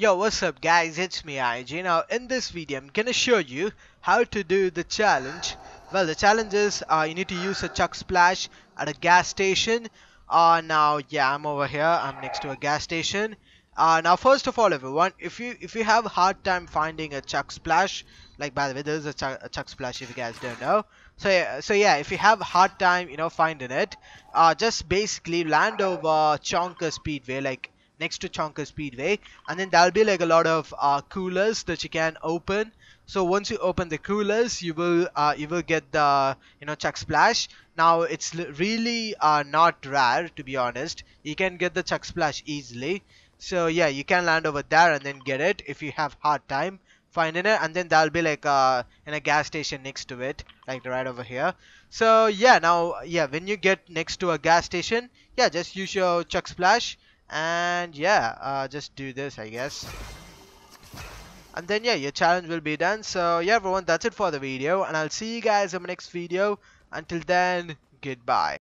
Yo, what's up guys, it's me IG. Now in this video I'm gonna show you how to do the challenge. Well, the challenge is you need to use a Chug Splash at a gas station. Now yeah, I'm over here, I'm next to a gas station. Now first of all everyone, if you have a hard time finding a Chug Splash, like by the way there is a Chug Splash if you guys don't know. So yeah, if you have a hard time finding it, just basically land over Chonker Speedway, like next to Chonker Speedway, and then there'll be like a lot of coolers that you can open. So once you open the coolers, you will get the Chug Splash. Now it's really not rare, to be honest. You can get the Chug Splash easily. So yeah, you can land over there and then get it if you have hard time finding it. And then there'll be like in a gas station next to it, like right over here. So yeah, now yeah, when you get next to a gas station, yeah, just use your Chug Splash. And yeah, just do this I guess, and then yeah, your challenge will be done. So yeah everyone, that's it for the video, and I'll see you guys in my next video. Until then, goodbye.